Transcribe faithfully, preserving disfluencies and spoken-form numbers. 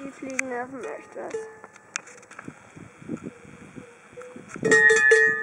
Die Fliegen nerven echt was.